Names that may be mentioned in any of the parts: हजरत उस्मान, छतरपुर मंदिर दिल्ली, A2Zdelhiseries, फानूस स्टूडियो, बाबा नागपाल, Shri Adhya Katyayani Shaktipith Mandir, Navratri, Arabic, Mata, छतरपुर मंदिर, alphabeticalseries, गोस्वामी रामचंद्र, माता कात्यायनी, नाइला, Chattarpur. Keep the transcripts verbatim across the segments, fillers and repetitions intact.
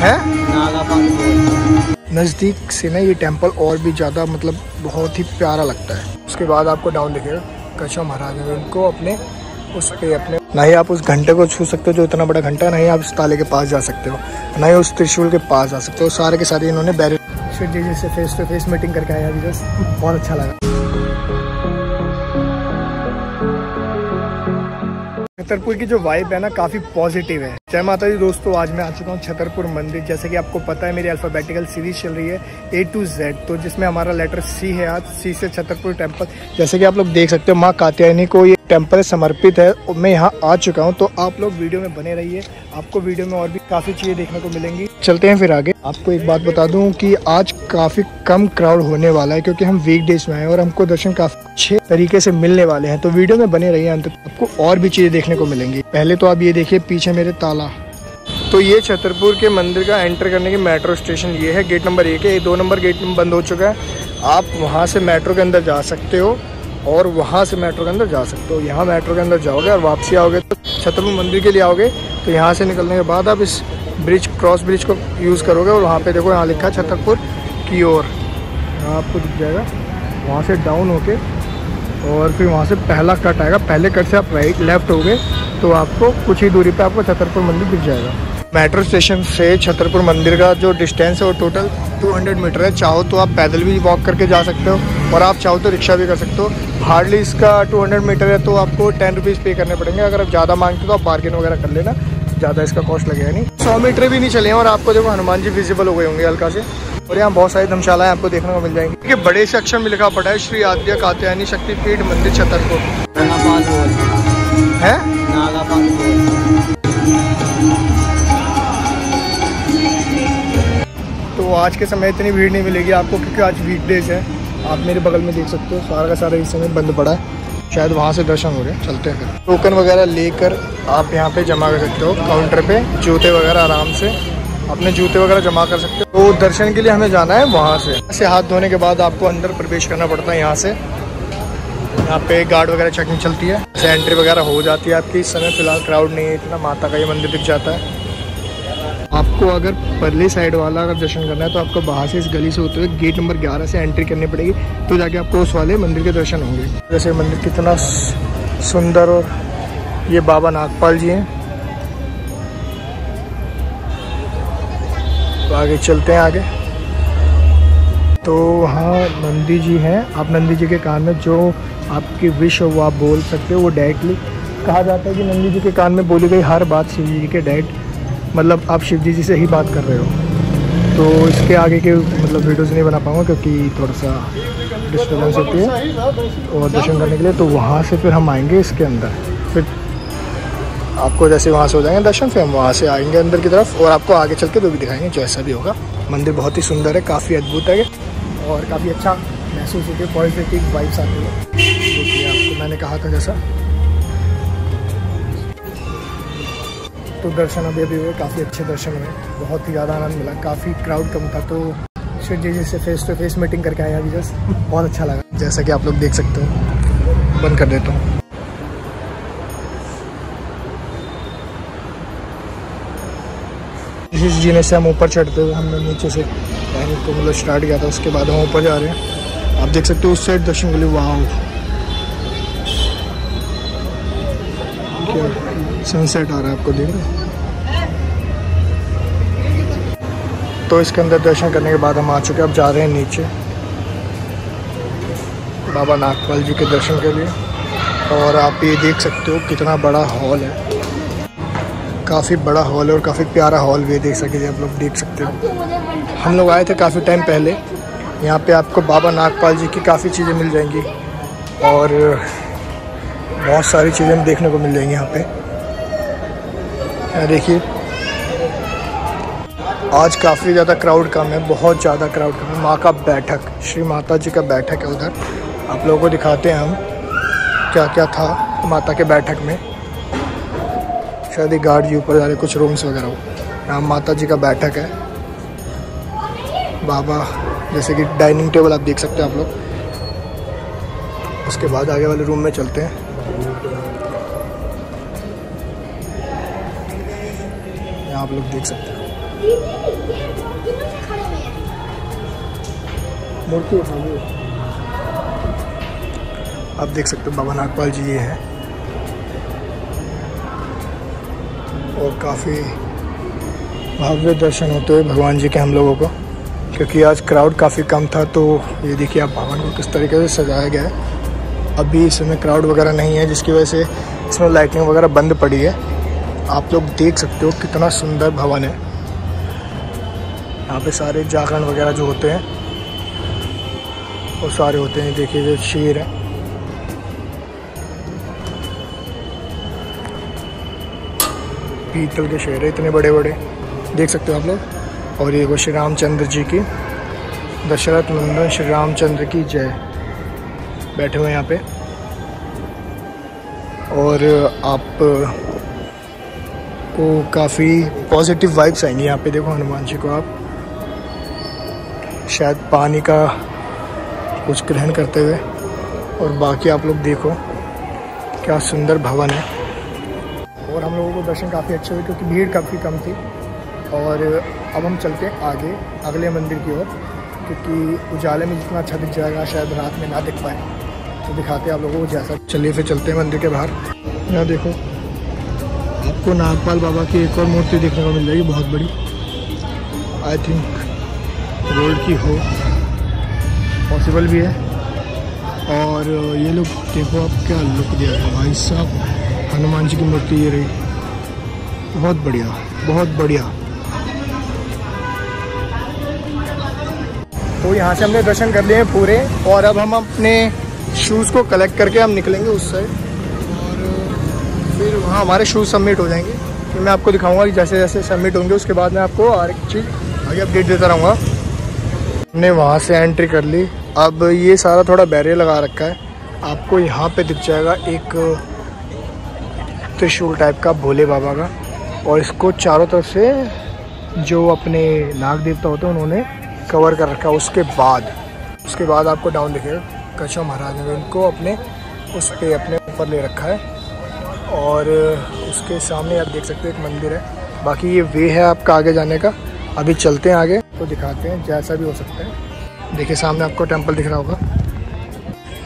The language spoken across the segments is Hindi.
है नज़दीक से ना ये टेंपल और भी ज़्यादा मतलब बहुत ही प्यारा लगता है। उसके बाद आपको डाउन दिखेगा कच्छा महाराज ने उनको अपने उस पे अपने ना ही आप उस घंटे को छू सकते हो जो इतना बड़ा घंटा, ना ही आप उस ताले के पास जा सकते हो, ना ही उस त्रिशूल के पास जा सकते हो। सारे के सारे इन्होंने बैरियर शिव जी जी से फेस टू फेस मीटिंग करके आया, जस्ट बहुत अच्छा लगा। छतरपुर की जो वाइब है ना काफ़ी पॉजिटिव है। जय माता दी दोस्तों, आज मैं आ चुका हूँ छतरपुर मंदिर। जैसे कि आपको पता है मेरी अल्फ़ाबेटिकल सीरीज चल रही है ए टू जेड, तो जिसमें हमारा लेटर सी है। आज सी से छतरपुर टेंपल, जैसे कि आप लोग देख सकते हो माँ कात्यायनी को ये टेंपल समर्पित है। मैं यहाँ आ चुका हूँ, तो आप लोग वीडियो में बने रहिए, आपको वीडियो में और भी काफ़ी चीज़ें देखने को मिलेंगी। चलते हैं फिर आगे। आपको एक बात बता दूँ कि आज काफ़ी कम क्राउड होने वाला है, क्योंकि हम वीकडेज में आए और हमको दर्शन काफ़ी अच्छे तरीके से मिलने वाले हैं। तो वीडियो में बने रहिए, अंत तक आपको और भी चीज़ें देखने को मिलेंगी। पहले तो आप ये देखिए पीछे मेरे ताला। तो ये छतरपुर के मंदिर का एंटर करने के मेट्रो स्टेशन ये है, गेट नंबर एक है। दो नंबर गेट बंद हो चुका है, आप वहाँ से मेट्रो के अंदर जा सकते हो और वहाँ से मेट्रो के अंदर जा सकते हो। यहाँ मेट्रो के अंदर जाओगे और वापसी आओगे तो छतरपुर मंदिर के लिए आओगे, तो यहाँ से निकलने के बाद आप इस ब्रिज क्रॉस ब्रिज को यूज़ करोगे और वहाँ पर देखो यहाँ लिखा है छतरपुर की ओर, यहाँ आपको दिख जाएगा। वहाँ से डाउन होके और फिर वहाँ से पहला कट आएगा, पहले कट से आप राइट लेफ्ट हो गए तो आपको कुछ ही दूरी पर आपको छतरपुर मंदिर दिख जाएगा। मेट्रो स्टेशन से छतरपुर मंदिर का जो डिस्टेंस है वो टोटल दो सौ मीटर है। चाहो तो आप पैदल भी वॉक करके जा सकते हो और आप चाहो तो रिक्शा भी कर सकते हो। हार्डली इसका दो सौ मीटर है तो आपको टेन रुपीज़ पे करने पड़ेंगे। अगर आप ज़्यादा मांगते हो तो आप बार्गेन वगैरह कर लेना, ज़्यादा इसका कॉस्ट लगेगा नहीं। सौ मीटर भी नहीं चले और आपको देखो हनुमान जी विजिबल हो गए होंगे हल्का से। और यहाँ बहुत सारी धर्मशालाएं आपको देखने को मिल जाएंगी। ये बड़े से अक्षर में लिखा पड़ा है श्री आद्या कात्यायनी शक्तिपीठ मंदिर छतरपुर है। तो आज के समय इतनी भीड़ नहीं मिलेगी आपको, क्योंकि आज वीकडेज है। आप मेरे बगल में देख सकते हो सारा का सारा इस समय बंद पड़ा है, शायद वहाँ से दर्शन हो रहे हैं। चलते हैं, टोकन वगैरह लेकर आप यहाँ पे जमा कर सकते हो काउंटर पे। जूते वगैरह आराम से अपने जूते वगैरह जमा कर सकते हो। तो दर्शन के लिए हमें जाना है वहाँ से ऐसे हाथ धोने के बाद आपको अंदर प्रवेश करना पड़ता है। यहाँ से यहाँ पे गार्ड वगैरह चेकिंग चलती है, ऐसे एंट्री वगैरह हो जाती है आपकी। इस समय फिलहाल क्राउड नहीं है इतना, माता का ये मंदिर दिख जाता है आपको। अगर परली साइड वाला अगर दर्शन करना है तो आपको बाहर से इस गली से होते हुए गेट नंबर ग्यारह से एंट्री करनी पड़ेगी, तो जाके आपको उस वाले मंदिर के दर्शन होंगे। जैसे मंदिर कितना सुंदर, और ये बाबा नागपाल जी हैं। तो आगे चलते हैं आगे। तो वहाँ नंदी जी हैं, आप नंदी जी के कान में जो आपकी विश हो वो आप बोल सकते हो। वो डायरेक्टली कहा जाता है कि नंदी जी के कान में बोली गई हर बात शिव जी के डायरेक्ट मतलब आप शिव जी जी से ही बात कर रहे हो। तो इसके आगे के मतलब वीडियोज़ नहीं बना पाऊँगा क्योंकि थोड़ा सा डिस्टर्बेंस होती है और दर्शन करने के लिए। तो वहाँ से फिर हम आएंगे इसके अंदर, फिर आपको जैसे वहाँ से हो जाएंगे दर्शन, फिर हम वहाँ से आएंगे अंदर की तरफ और आपको आगे चल के जो भी दिखाएंगे जैसा भी होगा। मंदिर बहुत ही सुंदर है, काफ़ी अद्भुत है और काफ़ी अच्छा महसूस होती है, पॉजिटिव वाइब्स आती है। देखिए आपको मैंने कहा था जैसा। तो दर्शन अभी अभी हुए, काफ़ी अच्छे दर्शन हुए, बहुत ही ज़्यादा आनंद मिला। काफ़ी क्राउड कम था तो शिव जी जी से फेस टू फेस मीटिंग करके आया, जस्ट बहुत अच्छा लगा। जैसा कि आप लोग देख सकते हो, बंद कर देता हूँ। जिस जीने से हम ऊपर चढ़ते हुए हमने नीचे से पैनिक को मतलब स्टार्ट किया था, उसके बाद हम ऊपर जा रहे हैं। आप देख सकते हो उस साइड दर्शन के लिए वहाँ सनसेट आ रहा है, आपको देख रहे हैं। तो इसके अंदर दर्शन करने के बाद हम आ चुके हैं, अब जा रहे हैं नीचे बाबा नागपाल जी के दर्शन के लिए। और आप ये देख सकते हो कितना बड़ा हॉल है, काफ़ी बड़ा हॉल है और काफ़ी प्यारा हॉल भी देख सके आप लोग देख सकते हो। हम लोग आए थे काफ़ी टाइम पहले। यहाँ पे आपको बाबा नागपाल जी की काफ़ी चीज़ें मिल जाएंगी और बहुत सारी चीज़ें देखने को मिल जाएंगी यहाँ पे। यहाँ देखिए आज काफ़ी ज़्यादा क्राउड कम है, बहुत ज़्यादा क्राउड कम है। माँ का बैठक, श्री माता जी का बैठक है उधर, आप लोगों को दिखाते हैं हम क्या क्या था माता के बैठक में। शायद गार्ड जी ऊपर जा रहे कुछ रूम्स वगैरह हो। यहाँ माता जी का बैठक है, बाबा जैसे कि डाइनिंग टेबल आप देख सकते हो आप लोग। उसके बाद आगे वाले रूम में चलते हैं। आप लोग देख सकते हैं। मूर्ति उठाइए, आप देख सकते हो बाबा नागपाल जी ये है, और काफ़ी भव्य दर्शन होते हुए भगवान जी के हम लोगों को, क्योंकि आज क्राउड काफ़ी कम था। तो ये देखिए आप भवन को किस तरीके से सजाया गया है। अभी इसमें क्राउड वगैरह नहीं है, जिसकी वजह से इसमें लाइटिंग वगैरह बंद पड़ी है। आप लोग देख सकते हो कितना सुंदर भवन है। यहाँ पे सारे जागरण वगैरह जो होते हैं वो सारे होते हैं। देखिए जो शेर है, पीतल के शेर है इतने बड़े बड़े, देख सकते हो आप लोग। और ये श्री रामचंद्र जी की, दशरथ नंदन श्री रामचंद्र की जय, बैठे हुए यहाँ पे। और आप को काफ़ी पॉजिटिव वाइब्स आएंगी यहाँ पे। देखो हनुमान जी को आप शायद पानी का कुछ ग्रहण करते हुए, और बाकी आप लोग देखो क्या सुंदर भवन है। और हम लोगों को दर्शन काफ़ी अच्छे हुए क्योंकि भीड़ काफ़ी कम थी। और अब हम चलते हैं आगे अगले मंदिर की ओर, क्योंकि उजाले में जितना अच्छा दिख जाएगा शायद रात में ना दिख पाए, तो दिखाते हैं आप लोगों को जैसा। चलिए फिर चलते हैं मंदिर के बाहर। यहाँ देखो आपको नागपाल बाबा की एक और मूर्ति देखने को मिल जाएगी, बहुत बड़ी, आई थिंक रोड की हो, पॉसिबल भी है। और ये लोग देखो आप क्या लुक दिया है भाई साहब, हनुमान जी की मूर्ति ये रही, बहुत बढ़िया बहुत बढ़िया। तो यहाँ से हमने दर्शन कर लिए हैं पूरे, और अब हम अपने शूज़ को कलेक्ट करके हम निकलेंगे उस साइड, और फिर वहाँ हमारे शूज़ सबमिट हो जाएंगे। फिर मैं आपको दिखाऊंगा कि जैसे जैसे सबमिट होंगे उसके बाद मैं आपको हर एक चीज़ आगे अपडेट देता रहूँगा। हमने वहाँ से एंट्री कर ली। अब ये सारा थोड़ा बैरियर लगा रखा है, आपको यहाँ पर दिख जाएगा एक त्रिशूल टाइप का भोले बाबा का, और इसको चारों तरफ से जो अपने नाग देवता होते हैं उन्होंने कवर कर रखा है। उसके बाद उसके बाद आपको डाउन दिखेगा कच्छा महाराज ने उनको अपने उस पर अपने ऊपर ले रखा है, और उसके सामने आप देख सकते हो एक मंदिर है। बाकी ये वे है आपका आगे जाने का, अभी चलते हैं आगे तो दिखाते हैं जैसा भी हो सकता है। देखिए सामने आपको टेम्पल दिख रहा होगा।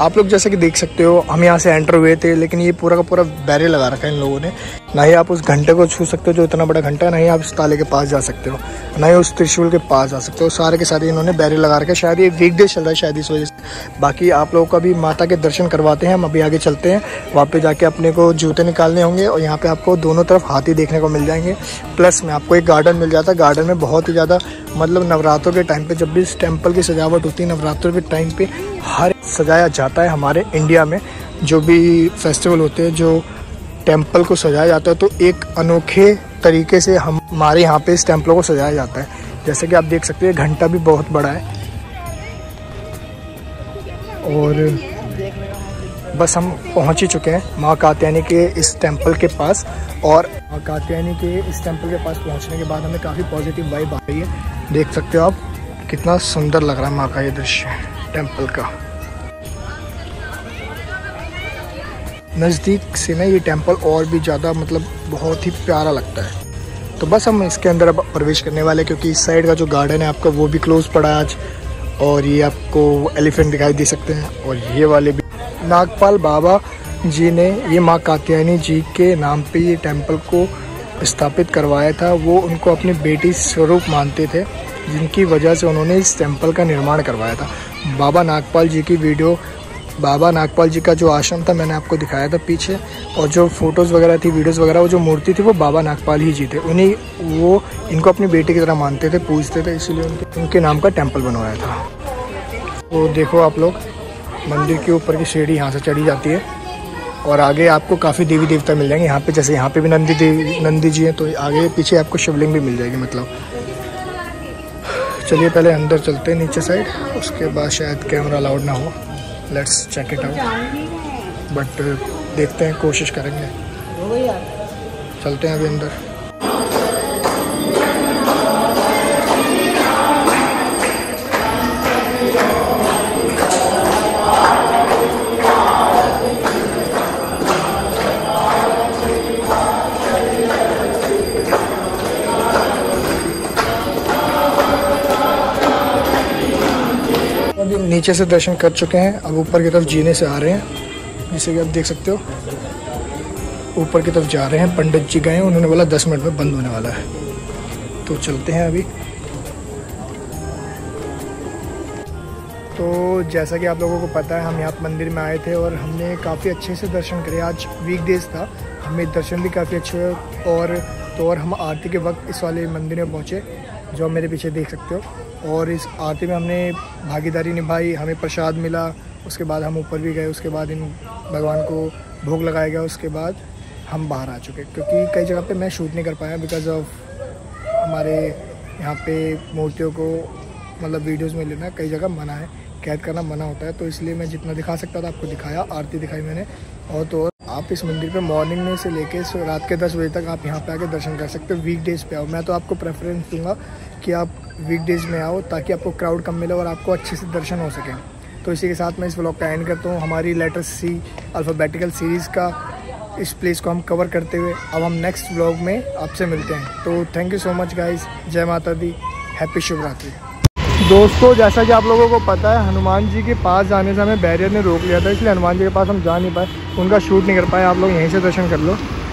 आप लोग जैसे कि देख सकते हो हम यहाँ से एंटर हुए थे, लेकिन ये पूरा का पूरा बैरियर लगा रखा है इन लोगों ने। ना ही आप उस घंटे को छू सकते हो जो इतना बड़ा घंटा है, ना ही आप उस ताले के पास जा सकते हो, ना ही उस त्रिशूल के पास जा सकते हो। सारे के सारे इन्होंने बैरियर लगा रखा है, शायद ये वीकडे चल रहा है शायद इस वजह से। बाकी आप लोगों का भी माता के दर्शन करवाते हैं। हम अभी आगे चलते हैं, वहाँ पर जाके अपने को जूते निकालने होंगे, और यहाँ पर आपको दोनों तरफ हाथी देखने को मिल जाएंगे। प्लस में आपको एक गार्डन मिल जाता है। गार्डन में बहुत ही ज़्यादा मतलब नवरात्रों के टाइम पर जब भी इस टेम्पल की सजावट होती है, नवरात्रों के टाइम पर हर सजाया जाता है हमारे इंडिया में, जो भी फेस्टिवल होते हैं जो टेंपल को सजाया जाता है, तो एक अनोखे तरीके से हम हमारे यहाँ पे इस टेंपल को सजाया जाता है। जैसे कि आप देख सकते हैं घंटा भी बहुत बड़ा है। और बस हम पहुँच ही चुके हैं माँ कात्यायनी के इस टेंपल के पास, और माँ कात्यायनी के इस टेंपल के पास पहुँचने के बाद हमें काफ़ी पॉजिटिव वाइब आ रही है। देख सकते हो आप कितना सुंदर लग रहा है माँ का ये दृश्य टेम्पल का। नज़दीक से ना ये टेंपल और भी ज़्यादा मतलब बहुत ही प्यारा लगता है। तो बस हम इसके अंदर अब प्रवेश करने वाले, क्योंकि इस साइड का जो गार्डन है आपका वो भी क्लोज पड़ा है आज। और ये आपको एलिफेंट दिखाई दे सकते हैं, और ये वाले भी। नागपाल बाबा जी ने ये माँ कात्यायनी जी के नाम पे ये टेंपल को स्थापित करवाया था। वो उनको अपनी बेटी स्वरूप मानते थे, जिनकी वजह से उन्होंने इस टेंपल का निर्माण करवाया था। बाबा नागपाल जी की वीडियो, बाबा नागपाल जी का जो आश्रम था मैंने आपको दिखाया था पीछे, और जो फ़ोटोज़ वगैरह थी, वीडियोस वगैरह, वो जो मूर्ति थी वो बाबा नागपाल ही जी थे। उन्हीं वो इनको अपनी बेटी की तरह मानते थे, पूजते थे, इसीलिए उनके उनके नाम का टेंपल बनवाया था। तो देखो आप लोग मंदिर के ऊपर की सीढ़ी यहाँ से चढ़ी जाती है, और आगे आपको काफ़ी देवी देवता मिल जाएंगे यहाँ पर। जैसे यहाँ पर भी नंदी देवी नंदी जी हैं, तो आगे पीछे आपको शिवलिंग भी मिल जाएगी मतलब। चलिए पहले अंदर चलते हैं नीचे साइड, उसके बाद शायद कैमरा अलाउड ना हो। Let's check it out, but देखते हैं, कोशिश करेंगे। चलते हैं अभी अंदर। नीचे से दर्शन कर चुके हैं, अब ऊपर की तरफ जीने से आ रहे हैं, जैसे कि आप देख सकते हो ऊपर की तरफ जा रहे हैं। पंडित जी गए हैं, उन्होंने बोला दस मिनट में बंद होने वाला है, तो चलते हैं अभी। तो जैसा कि आप लोगों को पता है, हम यहाँ मंदिर में आए थे और हमने काफ़ी अच्छे से दर्शन करे। आज वीकडेज था, हमें दर्शन भी काफ़ी अच्छे हुए। और तो और हम आरती के वक्त इस वाले मंदिर में पहुँचे, जो आप मेरे पीछे देख सकते हो। और इस आरती में हमने भागीदारी निभाई, हमें प्रसाद मिला। उसके बाद हम ऊपर भी गए, उसके बाद इन भगवान को भोग लगाया गया, उसके बाद हम बाहर आ चुके। क्योंकि कई जगह पे मैं शूट नहीं कर पाया बिकॉज ऑफ हमारे यहाँ पे मूर्तियों को मतलब वीडियोस में लेना कई जगह मना है, कैद करना मना होता है, तो इसलिए मैं जितना दिखा सकता था आपको दिखाया, आरती दिखाई मैंने। और तो और आप इस मंदिर पे मॉर्निंग में से लेके सो रात के दस बजे तक आप यहाँ पे आके दर्शन कर सकते हो। वीकडेज़ पे आओ, मैं तो आपको प्रेफरेंस दूंगा कि आप वीकडेज़ में आओ ताकि आपको क्राउड कम मिले और आपको अच्छे से दर्शन हो सकें। तो इसी के साथ मैं इस व्लॉग का एंड करता हूँ। हमारी लेटर सी अल्फ़ाबेटिकल सीरीज़ का इस प्लेस को हम कवर करते हुए अब हम नेक्स्ट व्लॉग में आपसे मिलते हैं। तो thank you so much guys, जय माता दी, हैप्पी शिवरात्रि। दोस्तों जैसा कि आप लोगों को पता है, हनुमान जी के पास जाने से हमें बैरियर ने रोक लिया था, इसलिए हनुमान जी के पास हम जा नहीं पाए, उनका शूट नहीं कर पाए। आप लोग यहीं से दर्शन कर लो।